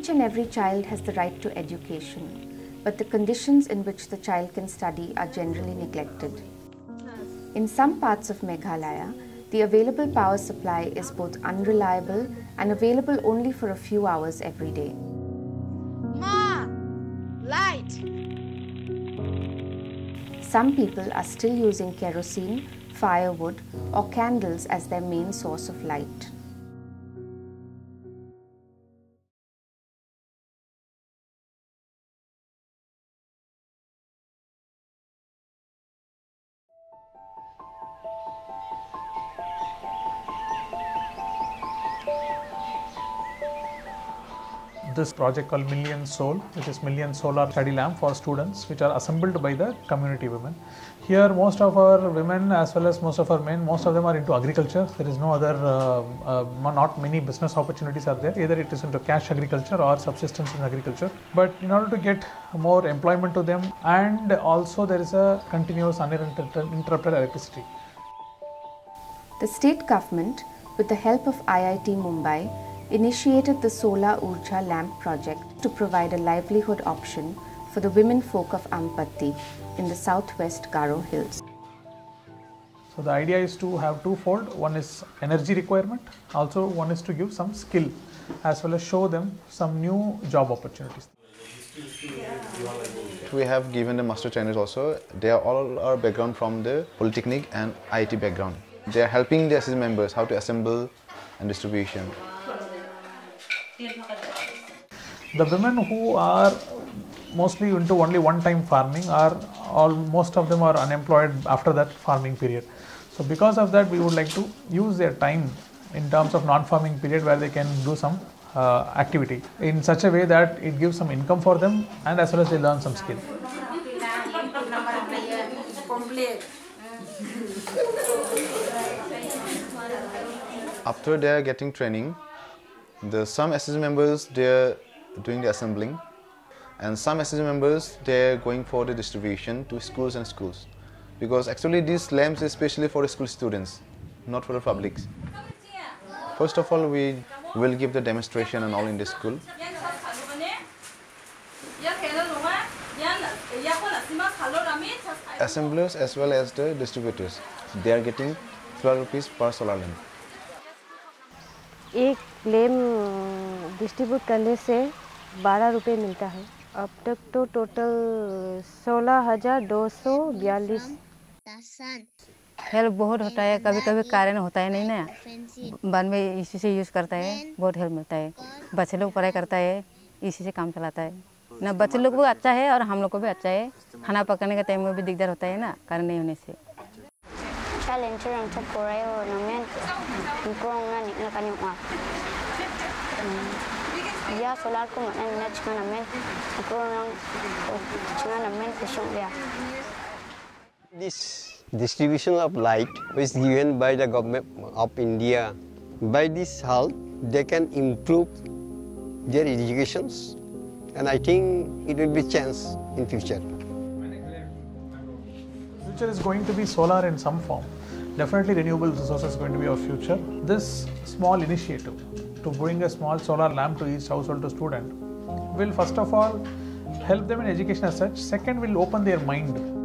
Each and every child has the right to education, but the conditions in which the child can study are generally neglected. In some parts of Meghalaya, the available power supply is both unreliable and available only for a few hours every day. Ma! Light! Some people are still using kerosene, firewood, or candles as their main source of light. This project called Million Sol, which is Million Solar Study Lamp for students, which are assembled by the community women. Here most of our women as well as most of our men, most of them are into agriculture. There is no other, not many business opportunities are there. Either it is into cash agriculture or subsistence in agriculture. But in order to get more employment to them, and also there is a continuous uninterrupted electricity. The state government, with the help of IIT Bombay, initiated the Solar Urja Lamp Project to provide a livelihood option for the women folk of Ampatti in the South West Garo Hills. So the idea is to have twofold. One is energy requirement, also one is to give some skill as well as show them some new job opportunities. We have given the master trainers also. They are all our background from the Polytechnic and IIT background. They are helping the SHG members how to assemble and distribution. The women who are mostly into only one-time farming are most of them are unemployed after that farming period. So because of that, we would like to use their time in terms of non-farming period where they can do some activity in such a way that it gives some income for them and as well as they learn some skill. After they are getting training, some SHG members, they're doing the assembling, and some SHG members, they're going for the distribution to schools and schools. Because actually these lamps is especially for the school students, not for the public. First of all, we will give the demonstration and all in the school. Assemblers as well as the distributors, they are getting 12 rupees per solar lamp. एक lamp distribute करने से 12 रुपये मिलता है। अब तक तो total 16,242 help बहुत होता है। कभी कभी कारण होता है नहीं ना, बाद में इसी से यूज़ करता है, बहुत हेल्प मिलता है। बच्चे लोग पढ़ाई करता है, इसी से काम चलाता है ना। बच्चे लोग को अच्छा है और हम लोग को भी अच्छा है। खाना पकाने का टाइम में भी दिक्कत होता है ना, कारण नहीं होने से। This distribution of light was given by the government of India. By this help, they can improve their educations, and I think it will be a chance in future. Future is going to be solar in some form. Definitely renewable resources is going to be our future. This small initiative to bring a small solar lamp to each household to student will first of all help them in education as such. Second, will open their mind.